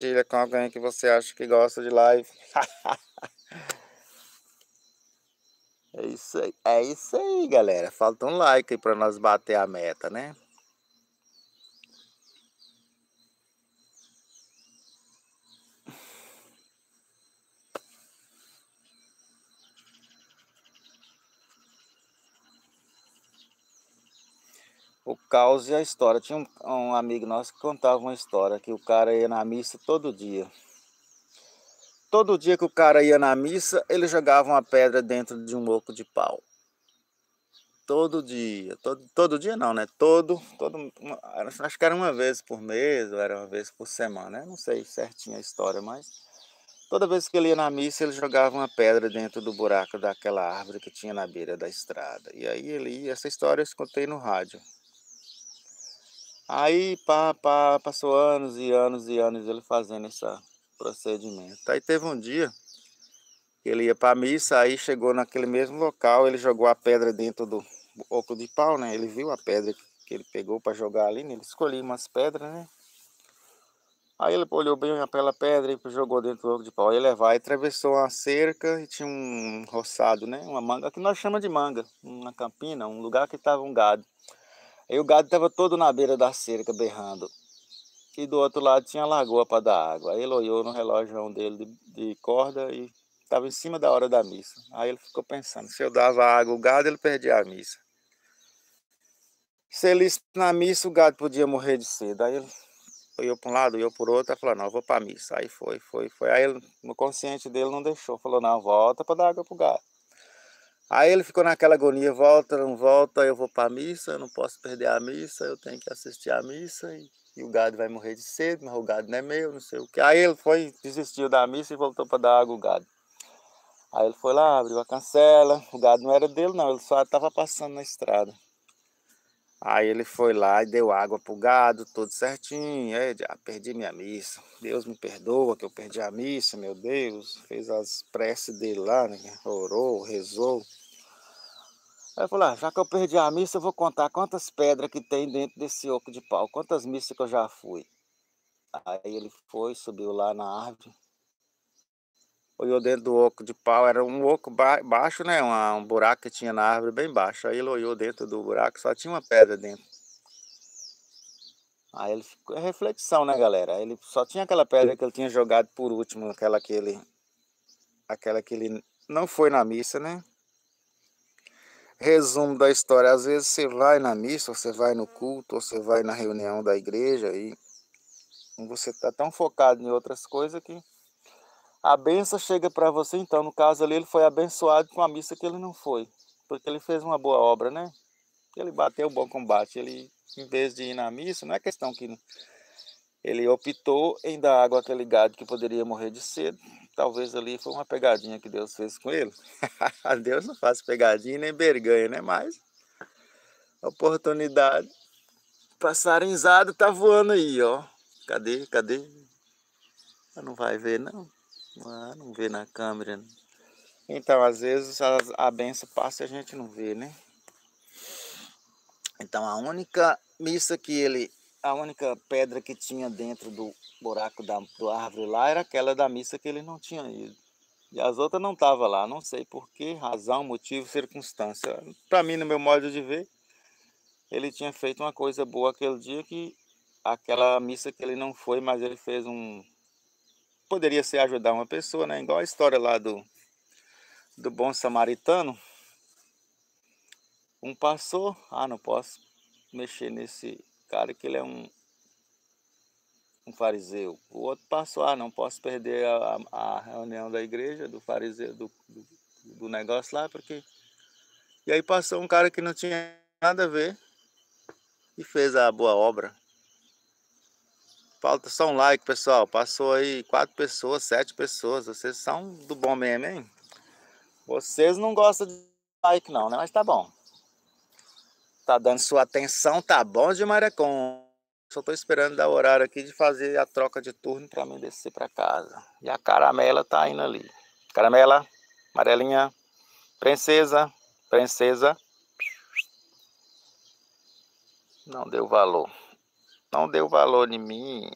Compartilha com alguém que você acha que gosta de live. É isso aí, galera. Falta um like aí pra nós bater a meta, né? O caos e a história. Tinha um amigo nosso que contava uma história, que o cara ia na missa todo dia. Todo dia que o cara ia na missa, ele jogava uma pedra dentro de um oco de pau. Todo dia. Todo dia não, né? Acho que era uma vez por mês, ou era uma vez por semana, né? Não sei certinho a história, mas... toda vez que ele ia na missa, ele jogava uma pedra dentro do buraco daquela árvore que tinha na beira da estrada. E aí ele ia... essa história eu escutei no rádio. Aí passou anos e anos e anos ele fazendo esse procedimento. Aí teve um dia que ele ia para a missa, aí chegou naquele mesmo local, ele jogou a pedra dentro do oco de pau, né? Ele viu a pedra que ele pegou para jogar ali, né? Ele escolheu umas pedras, né? Aí ele olhou bem pela pedra e jogou dentro do oco de pau. Aí ele vai, atravessou uma cerca e tinha um roçado, né? Uma manga, que nós chamamos de manga, uma campina, um lugar que estava um gado. Aí o gado estava todo na beira da cerca, berrando. E do outro lado tinha lagoa para dar água. Aí ele olhou no relógio dele de corda e estava em cima da hora da missa. Aí ele ficou pensando, se eu dava água ao gado, ele perdia a missa. Se ele ia na missa, o gado podia morrer de sede. Aí ele olhou para um lado, olhou para o outro, e falou, não, eu vou para a missa. Aí foi. Aí ele, no consciente dele não deixou, falou, não, volta para dar água para o gado. Aí ele ficou naquela agonia, volta, não volta, eu vou para a missa, eu não posso perder a missa, eu tenho que assistir a missa e o gado vai morrer de sede, mas o gado não é meu, não sei o que. Aí ele foi, desistiu da missa e voltou para dar água ao gado. Aí ele foi lá, abriu a cancela, o gado não era dele não, ele só estava passando na estrada. Aí ele foi lá e deu água para o gado, tudo certinho, aí já perdi minha missa, Deus me perdoa que eu perdi a missa, meu Deus, fez as preces dele lá, né? Orou, rezou. Aí eu falei, ah, já que eu perdi a missa, eu vou contar quantas pedras que tem dentro desse oco de pau, quantas missas que eu já fui. Aí ele foi, subiu lá na árvore, olhou dentro do oco de pau, era um oco baixo, né, um buraco que tinha na árvore bem baixo. Aí ele olhou dentro do buraco, só tinha uma pedra dentro. Aí ele ficou, é reflexão, né, galera? Aí ele só tinha aquela pedra que ele tinha jogado por último, aquela que ele não foi na missa, né? Resumo da história, às vezes você vai na missa, você vai no culto, você vai na reunião da igreja e você está tão focado em outras coisas que a benção chega para você. Então, no caso ali, ele foi abençoado com a missa que ele não foi, porque ele fez uma boa obra, né? Ele bateu o bom combate, ele, em vez de ir na missa, não é questão que ele optou em dar água àquele gado que poderia morrer de sede. Talvez ali foi uma pegadinha que Deus fez com ele. Deus não faz pegadinha nem berganha, né? Mas oportunidade. Passarinzado tá voando aí, ó. Cadê? Não vai ver, não. Não vê na câmera. Então, às vezes, a benção passa e a gente não vê, né? Então, a única missa que ele... a única pedra que tinha dentro do buraco da árvore lá era aquela da missa que ele não tinha ido. E as outras não estavam lá, não sei por que, razão, motivo, circunstância. Para mim, no meu modo de ver, ele tinha feito uma coisa boa aquele dia, que aquela missa que ele não foi, mas ele fez um... poderia ser ajudar uma pessoa, né? Igual a história lá do bom samaritano. Um passou, não posso mexer nesse... cara, que ele é um fariseu. O outro passou, não posso perder a reunião da igreja, do fariseu, do negócio lá, porque... E aí passou um cara que não tinha nada a ver e fez a boa obra. Falta só um like, pessoal. Passou aí 4 pessoas, 7 pessoas. Vocês são do bom mesmo, hein? Vocês não gostam de like não, né? Mas tá bom. Tá dando sua atenção, tá bom de marecom. Só tô esperando dar o horário aqui de fazer a troca de turno para mim descer para casa. E a Caramela tá indo ali. Caramela, amarelinha, princesa. Não deu valor em mim.